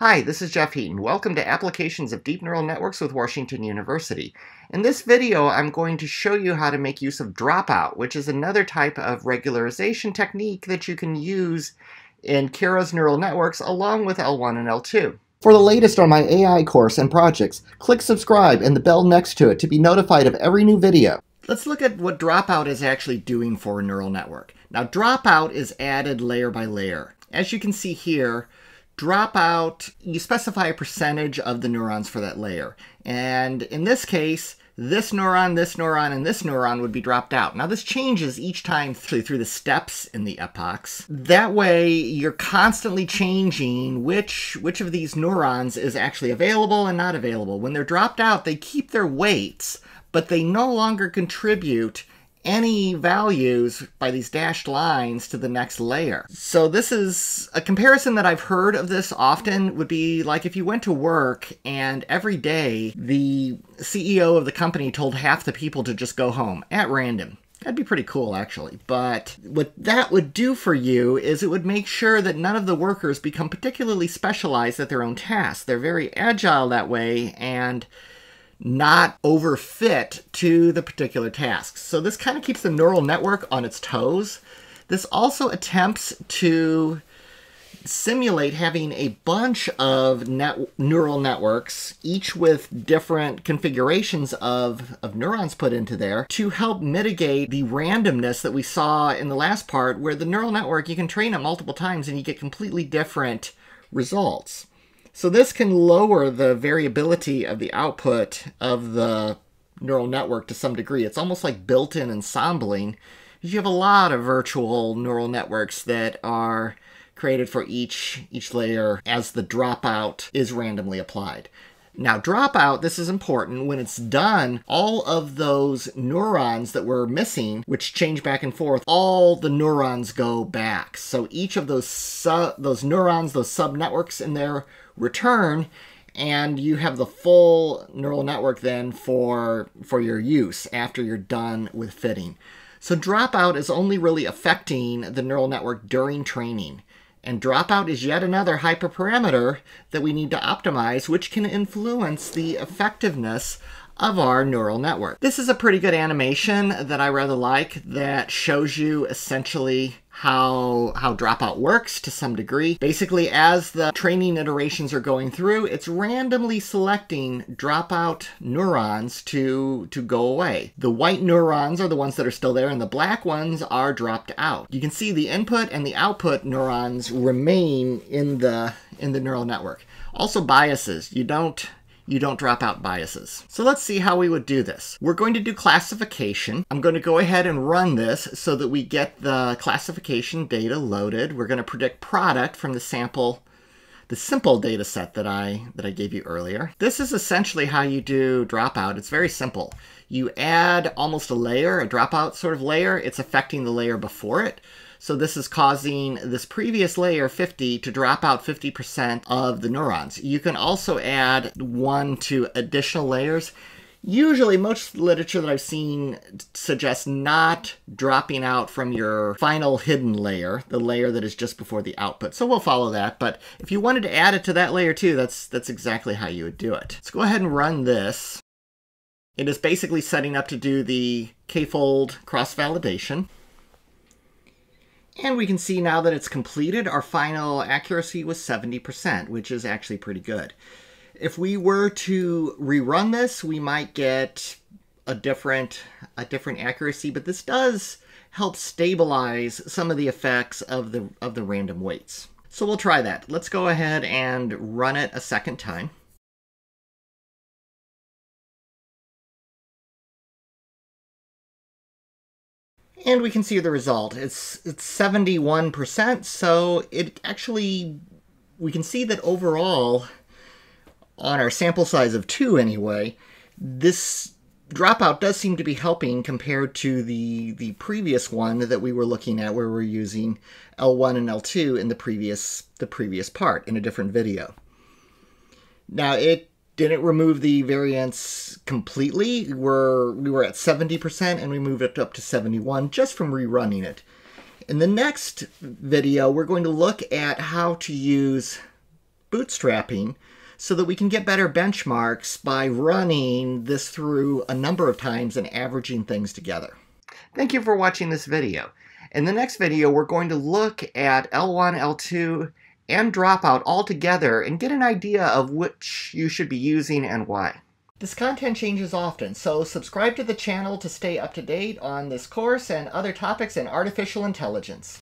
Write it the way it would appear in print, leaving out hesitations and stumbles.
Hi, this is Jeff Heaton. Welcome to Applications of Deep Neural Networks with Washington University. In this video, I'm going to show you how to make use of dropout, which is another type of regularization technique that you can use in Keras neural networks along with L1 and L2. For the latest on my AI course and projects, click subscribe and the bell next to it to be notified of every new video. Let's look at what dropout is actually doing for a neural network. Now, dropout is added layer by layer. As you can see here, dropout, you specify a percentage of the neurons for that layer. And in this case, this neuron, and this neuron would be dropped out. Now this changes each time through the steps in the epochs. That way you're constantly changing which of these neurons is actually available and not available. When they're dropped out, they keep their weights, but they no longer contribute any values by these dashed lines to the next layer. So this is a comparison that I've heard of this often would be like if you went to work and every day the CEO of the company told half the people to just go home at random. That'd be pretty cool, actually. But what that would do for you is it would make sure that none of the workers become particularly specialized at their own tasks. They're very agile that way and not overfit to the particular tasks. So this kind of keeps the neural network on its toes. This also attempts to simulate having a bunch of neural networks, each with different configurations of neurons put into there, to help mitigate the randomness that we saw in the last part, where the neural network, you can train it multiple times and you get completely different results. So this can lower the variability of the output of the neural network to some degree. It's almost like built-in ensembling. You have a lot of virtual neural networks that are created for each layer as the dropout is randomly applied. Now dropout, this is important, when it's done, all of those neurons that were missing, which change back and forth, all the neurons go back. So each of those neurons, those subnetworks in there return, and you have the full neural network then for your use after you're done with fitting. So dropout is only really affecting the neural network during training. And dropout is yet another hyperparameter that we need to optimize, which can influence the effectiveness of our neural network. This is a pretty good animation that I rather like that shows you essentially how dropout works to some degree. Basically, as the training iterations are going through, it's randomly selecting dropout neurons to go away. The white neurons are the ones that are still there, and the black ones are dropped out. You can see the input and the output neurons remain in the neural network. Also biases. You don't drop out biases. So let's see how we would do this. We're going to do classification. I'm going to go ahead and run this so that we get the classification data loaded. We're going to predict product from the sample, the simple data set that I gave you earlier. This is essentially how you do dropout. It's very simple. You add almost a layer, a dropout sort of layer. It's affecting the layer before it. So this is causing this previous layer 50 to drop out 50% of the neurons. You can also add 1 to additional layers. Usually most literature that I've seen suggests not dropping out from your final hidden layer, the layer that is just before the output. So we'll follow that, but if you wanted to add it to that layer too, that's exactly how you would do it. Let's go ahead and run this. It is basically setting up to do the k-fold cross-validation. And we can see now that it's completed. Our final accuracy was 70%, which is actually pretty good. If we were to rerun this, we might get a different accuracy, but this does help stabilize some of the effects of the random weights. So we'll try that. Let's go ahead and run it a second time. And we can see the result. It's 71%, so it actually, we can see that overall, on our sample size of 2 anyway, this dropout does seem to be helping compared to the previous one that we were looking at, where we're using L1 and L2 in the previous part in a different video. Now it didn't remove the variance completely. We were at 70% and we moved it up to 71 just from rerunning it. In the next video, we're going to look at how to use bootstrapping so that we can get better benchmarks by running this through a number of times and averaging things together. Thank you for watching this video. In the next video, we're going to look at L1, L2, and dropout all together and get an idea of which you should be using and why. This content changes often, so subscribe to the channel to stay up to date on this course and other topics in artificial intelligence.